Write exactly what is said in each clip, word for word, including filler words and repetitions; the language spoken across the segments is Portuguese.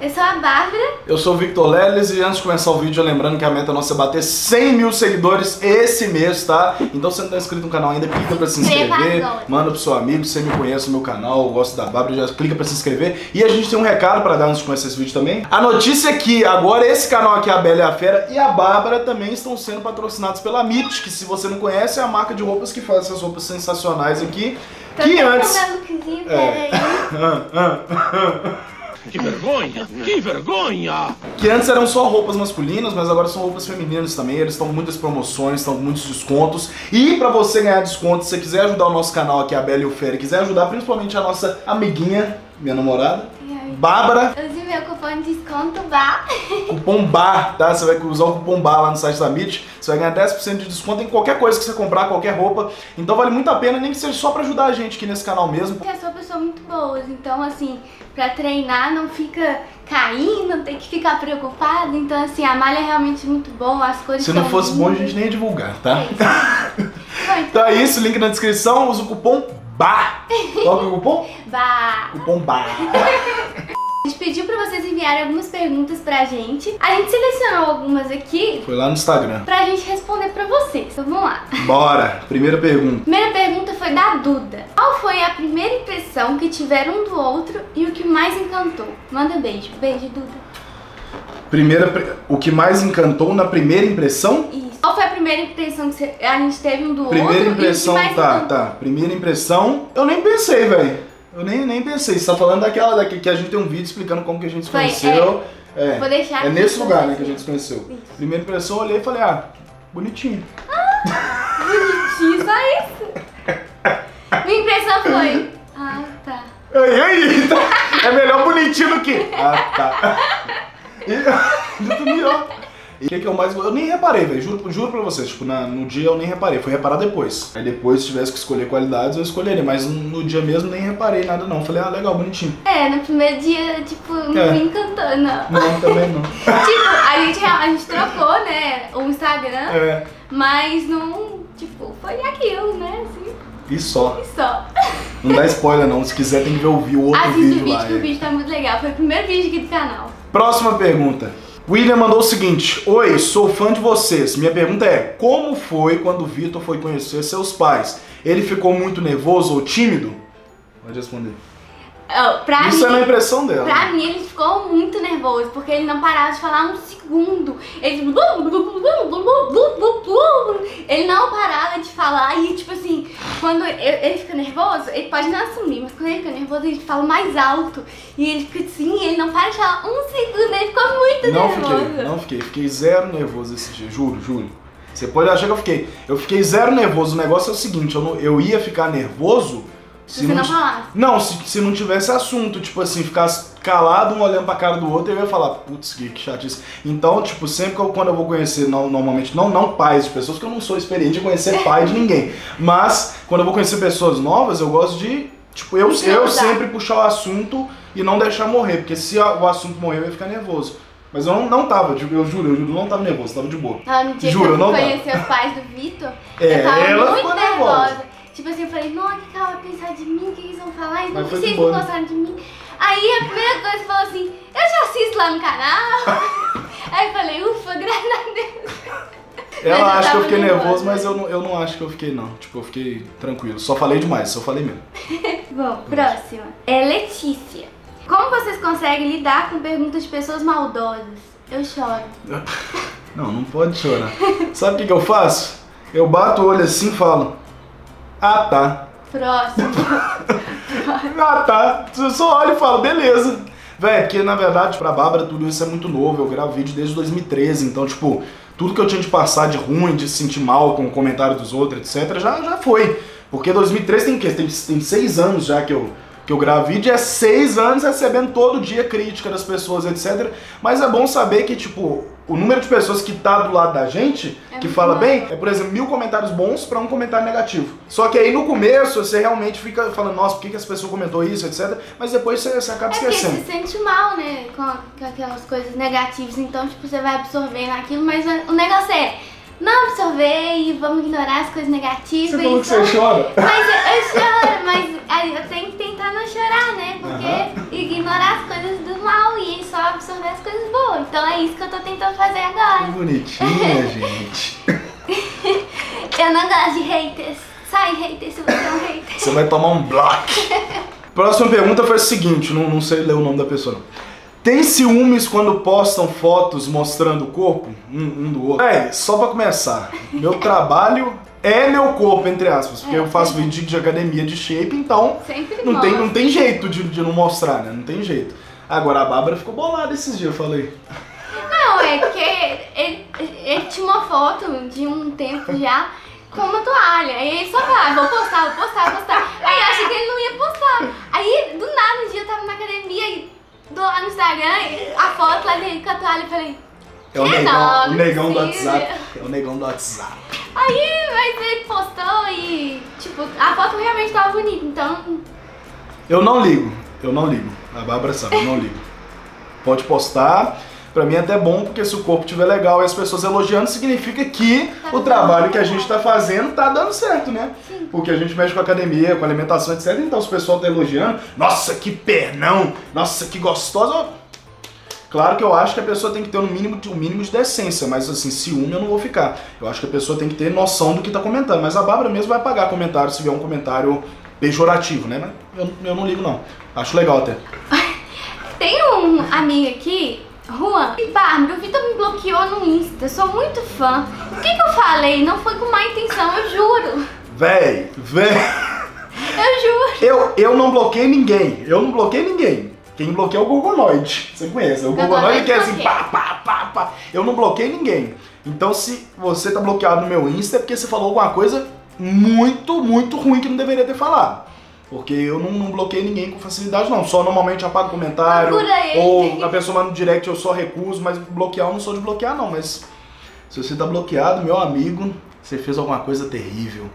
Eu sou a Bárbara. Eu sou o Victor Lelis e antes de começar o vídeo, lembrando que a meta nossa é bater cem mil seguidores esse mês, tá? Então se você não tá inscrito no canal ainda, clica pra se inscrever, manda pro seu amigo, se você me conhece o meu canal, eu gosto da Bárbara, já clica pra se inscrever. E a gente tem um recado pra dar antes de começar esse vídeo também. A notícia é que agora esse canal aqui, a Bela e a Fera e a Bárbara, também estão sendo patrocinados pela M I T, que se você não conhece, é a marca de roupas que faz essas roupas sensacionais aqui. Tô que antes... É. Que vergonha! Que vergonha! Que antes eram só roupas masculinas, mas agora são roupas femininas também. Eles estão com muitas promoções, estão com muitos descontos. E pra você ganhar desconto, se você quiser ajudar o nosso canal aqui, a Bela e o Fera, quiser ajudar principalmente a nossa amiguinha, minha namorada, Bárbara. Use meu cupom de desconto B A. Cupom B A, tá? Você vai usar o cupom B A lá no site da M I T. Você vai ganhar dez por cento de desconto em qualquer coisa que você comprar, qualquer roupa. Então vale muito a pena, nem que seja só pra ajudar a gente aqui nesse canal mesmo. Porque eu sou uma pessoa muito boa, então assim, pra treinar não fica caindo, não tem que ficar preocupado. Então assim, a malha é realmente muito boa, as coisas. Se não fosse lindas. Bom, a gente nem ia divulgar, tá? É isso. Bom, então é isso, link na descrição, usa o cupom B A. Qual que é o cupom? B A. Cupom B A. A gente pediu pra vocês enviarem algumas perguntas pra gente. A gente selecionou algumas aqui. Foi lá no Instagram. Pra gente responder pra vocês. Então vamos lá. Bora! Primeira pergunta. Primeira pergunta foi da Duda. Qual foi a primeira impressão que tiveram um do outro e o que mais encantou? Manda beijo. Beijo, Duda. Primeira... O que mais encantou na primeira impressão? Isso. Qual foi a primeira impressão que a gente teve um do primeira outro impressão, e o que mais tá, encantou? Tá. Primeira impressão... Eu nem pensei, velho. Eu nem, nem pensei, você tá falando daquela daqui que a gente tem um vídeo explicando como que a gente se conheceu. É, é, vou deixar é nesse lugar, né, que a gente se conheceu. Isso. Primeira impressão, eu olhei e falei, ah, bonitinho. Ah, bonitinho, só isso. Minha impressão foi, ah, tá. Ei, ei, então, é melhor bonitinho do que, ah, tá. E, muito melhor. E o que, que eu mais... Eu nem reparei, velho, juro, juro pra vocês, tipo, na, no dia eu nem reparei, fui reparar depois. Aí depois, se tivesse que escolher qualidades, eu escolheria, mas no dia mesmo nem reparei nada não, falei, ah, legal, bonitinho. É, no primeiro dia, tipo, não é. Me encantou, não. Não, também não. Tipo, a gente, a gente trocou, né, o Instagram, é. Mas não, tipo, foi aquilo, né, assim. E só. E só. Não dá spoiler não, se quiser tem que ver ouvir o outro Assiste vídeo, o vídeo lá. Assiste o vídeo, que o vídeo tá muito legal, foi o primeiro vídeo aqui do canal. Próxima pergunta. William mandou o seguinte, oi, sou fã de vocês, minha pergunta é, como foi quando o Victor foi conhecer seus pais? Ele ficou muito nervoso ou tímido? Pode responder. Oh, pra Isso mim, é na impressão dela. Pra mim ele ficou muito nervoso, porque ele não parava de falar um segundo. Ele, ele não parava de falar e tipo assim, quando ele fica nervoso, ele pode não assumir, mas quando ele fica nervoso ele fala mais alto. E ele fica assim, ele não para de falar um segundo, ele ficou muito não nervoso. Fiquei, não fiquei, fiquei zero nervoso esse dia, juro, juro. Você pode achar que eu fiquei. Eu fiquei zero nervoso, o negócio é o seguinte, eu, não, eu ia ficar nervoso... Se você não falasse? Não, se, se não tivesse assunto, tipo assim, ficasse calado, um olhando pra cara do outro, eu ia falar, putz, que chatice. Então, tipo, sempre que eu, quando eu vou conhecer, não, normalmente, não, não pais de pessoas, porque eu não sou experiente em conhecer pai de ninguém, mas quando eu vou conhecer pessoas novas, eu gosto de, tipo, eu, eu sempre puxar o assunto e não deixar morrer, porque se o assunto morrer, eu ia ficar nervoso. Mas eu não, não tava, eu juro, eu juro, eu não tava nervoso, tava de boa. Ah, no dia juro, que eu não conheci os pais do Victor, é, eu tava ela muito nervosa. nervosa. Tipo assim, eu falei, não, o que ela vai pensar de mim? O que eles vão falar? E não vocês não gostaram de mim. Aí a primeira coisa falou assim, eu já assisto lá no canal. Aí eu falei, ufa, graças a Deus. Ela acha que eu fiquei nervoso, mas eu não, eu não acho que eu fiquei, não. Tipo, eu fiquei tranquilo. Só falei demais, só falei mesmo. Bom, próxima. É Letícia. Como vocês conseguem lidar com perguntas de pessoas maldosas? Eu choro. Não, não pode chorar. Sabe o que, que eu faço? Eu bato o olho assim e falo... Ah, tá. Próximo. Ah, tá. Eu só olho e falo, beleza. Véi, porque na verdade pra Bárbara tudo isso é muito novo. Eu gravo vídeo desde dois mil e treze, então tipo, tudo que eu tinha de passar de ruim, de se sentir mal com o comentário dos outros, etcétera, já, já foi. Porque dois mil e treze tem o quê? Tem, tem seis anos já que eu... que eu gravo vídeo, é seis anos recebendo todo dia crítica das pessoas, etcétera. Mas é bom saber que, tipo, o número de pessoas que tá do lado da gente, é que fala bom. bem, é, por exemplo, mil comentários bons pra um comentário negativo. Só que aí no começo você realmente fica falando, nossa, por que, que essa pessoa comentou isso, etcétera. Mas depois você, você acaba é esquecendo. Você se sente mal, né, com, com aquelas coisas negativas. Então, tipo, você vai absorvendo aquilo, mas o negócio é... Não absorver e vamos ignorar as coisas negativas. Você falou que você mas... chora? Mas eu, eu choro, mas aí eu tenho que tentar não chorar, né? Porque uhum. ignorar as coisas do mal e só absorver as coisas boas. Então é isso que eu tô tentando fazer agora. Que bonitinha, gente. Eu não gosto de haters. Sai, hater, se você é um hater. Você vai tomar um block. Próxima pergunta foi a seguinte, não, não sei ler o nome da pessoa não. Tem ciúmes quando postam fotos mostrando o corpo um, um do outro? É, só pra começar, meu trabalho é meu corpo, entre aspas, porque é, eu faço sempre. vídeo de academia de shape, então não tem, não tem jeito de, de não mostrar, né? Não tem jeito. Agora a Bárbara ficou bolada esses dias, eu falei. Não, é que ele, ele tinha uma foto de um tempo já com uma toalha, e ele só falava, vou postar, vou postar, vou postar. Aí eu achei que ele não ia postar. Aí do nada um dia eu tava na academia e... Do lá no Instagram, a foto lá dele com a toalha, eu falei... É o negão, o negão do WhatsApp, é o negão do WhatsApp. Aí, mas ele postou e, tipo, a foto realmente tava bonita, então... Eu não ligo, eu não ligo, a Bárbara sabe, eu não ligo. Pode postar, pra mim é até bom, porque se o corpo estiver legal e as pessoas elogiando, significa que tá o trabalho bom. que a gente tá fazendo tá dando certo, né? Sim. Porque a gente mexe com a academia, com a alimentação, etcétera. Então, se o pessoal tá elogiando, nossa, que pernão, nossa, que gostosa. Claro que eu acho que a pessoa tem que ter um mínimo, um mínimo de decência, mas assim, ciúme eu não vou ficar. Eu acho que a pessoa tem que ter noção do que tá comentando. Mas a Bárbara mesmo vai apagar comentário se vier um comentário pejorativo, né? Mas eu, eu não ligo, não. Acho legal até. Tem um amigo aqui... Juan, e Bárbara, o Victor me bloqueou no Insta, eu sou muito fã. O que, que eu falei? Não foi com má intenção, eu juro. Véi, véi. Eu juro. Eu, eu não bloqueei ninguém, eu não bloqueei ninguém. Quem bloqueia é o Gorgonoide, você conhece. O Gorgonoide que é assim, pá, pá, pá, pá. Eu não bloqueei ninguém. Então se você tá bloqueado no meu Insta é porque você falou alguma coisa muito, muito ruim que não deveria ter falado. Porque eu não, não bloqueio ninguém com facilidade, não. Só normalmente apago comentário. Ou a pessoa manda no direct, eu só recuso. Mas bloquear eu não sou de bloquear, não. Mas se você tá bloqueado, meu amigo, você fez alguma coisa terrível.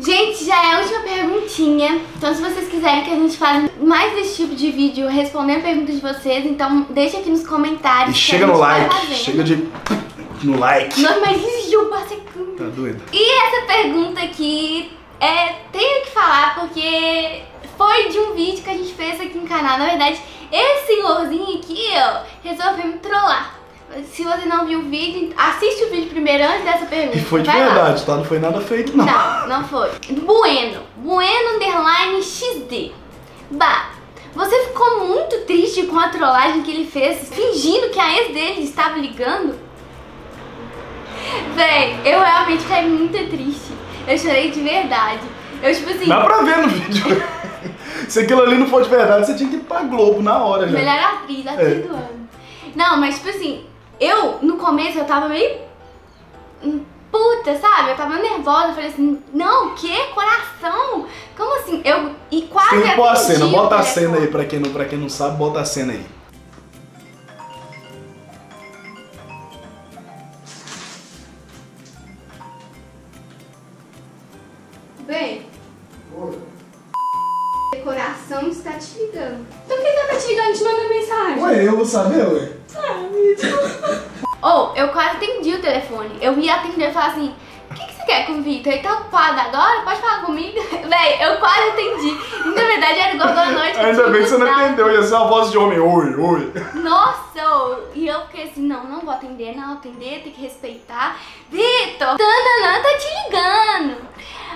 Gente, já é a última perguntinha. Então se vocês quiserem que a gente faça mais desse tipo de vídeo, respondendo perguntas de vocês, então deixa aqui nos comentários. E chega no like. Chega de... no like. Não, mas isso passa. Tá doido. E essa pergunta aqui... É, tenho que falar porque foi de um vídeo que a gente fez aqui no canal. Na verdade, esse senhorzinho aqui, ó, resolveu me trollar. Se você não viu o vídeo, assiste o vídeo primeiro antes dessa pergunta. E foi de verdade, tá? Não foi nada fake, não. Não, não foi. Bueno, Bueno underline xd. Bah, você ficou muito triste com a trollagem que ele fez, fingindo que a ex dele estava ligando? Véi, eu realmente fiquei muito triste. Eu chorei de verdade. Eu, tipo assim... Dá pra ver no vídeo. Se aquilo ali não for de verdade, você tinha que ir pra Globo na hora já. Melhor atriz, atriz do ano. Não, mas tipo assim, eu no começo eu tava meio puta, sabe? Eu tava nervosa, eu falei assim, não, o quê? Coração? Como assim? Eu e quase atendi. Bota a cena, bota a cena aí, pra quem não, pra quem não sabe, bota a cena aí. Bem, o coração está te ligando. Então quem está te ligando te manda mensagem? Ué, eu vou saber, ué. Ah, oh, eu quase atendi o telefone. Eu ia atender e falar assim, o que, que você quer com o Victor? Ele tá ocupado agora? Pode falar comigo? Véi, eu quase atendi. Na verdade era igual da noite. Ainda bem que você não atendeu, ia ser uma voz de homem. Oi, oi. Nossa, e eu fiquei assim, não, não vou atender, não atender, tem que respeitar. Victor, Tandanã tá te ligando.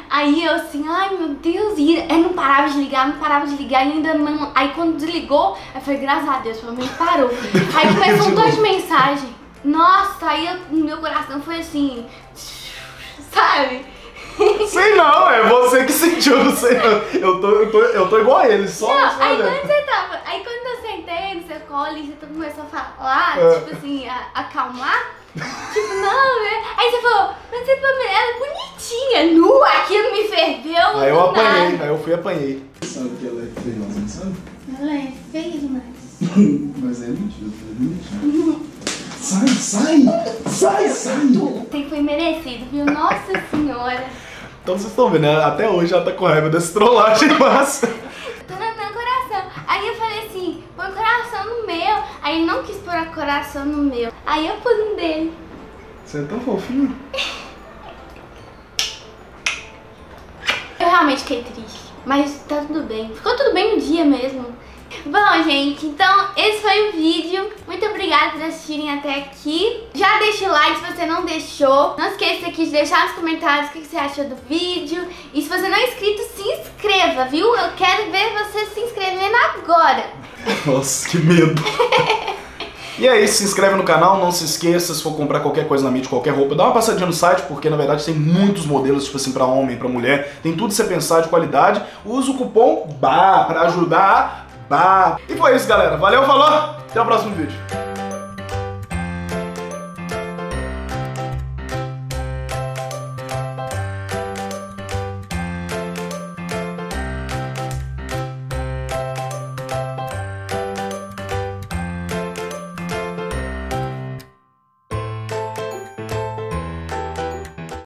Aí eu assim, ai meu Deus, e eu não parava de ligar, não parava de ligar, e ainda não... Aí quando desligou, eu falei, graças a Deus, pelo menos parou. Aí começou duas mensagens. Nossa, aí eu, meu coração foi assim, sabe? Sei não, é você que sentiu, não sei não. Eu tô, eu tô, eu tô igual a ele, só... Não, aí quando você tava, aí quando eu sentei no seu colo e você começou a falar, é. tipo assim, a, a acalmar... Tipo, não, né? Aí você falou, mas você foi mulher bonitinha, nua, aquilo me ferveu. Aí eu apanhei, nada. aí eu fui e apanhei. Você sabe que ela é feia, não sabe? Ela é feia demais. Mas é mentira, é mentira. Sai, sai! Sai, sai! Tem que foi merecido, viu? Nossa Senhora! Então vocês estão vendo, né? Até hoje ela tá com raiva dessa trollagem, mas... Tô no meu coração. Aí eu falei assim, põe o coração no meu. Aí ele não quis pôr o coração no meu. Aí eu pus um dele. Você é tão fofinho. Eu realmente fiquei triste, mas tá tudo bem. Ficou tudo bem no dia mesmo. Bom, gente, então esse foi o vídeo. Muito obrigada por assistirem até aqui. Já deixa o like se você não deixou. Não esqueça aqui de deixar nos comentários o que você achou do vídeo. E se você não é inscrito, se inscreva, viu? Eu quero ver você se inscrevendo agora. Nossa, que medo. E é isso, se inscreve no canal, não se esqueça, se for comprar qualquer coisa na M I T, qualquer roupa, dá uma passadinha no site, porque na verdade tem muitos modelos, tipo assim, pra homem, pra mulher, tem tudo que você pensar de qualidade. Usa o cupom B A pra ajudar a... Bah. E foi isso, galera. Valeu, falou, até o próximo vídeo.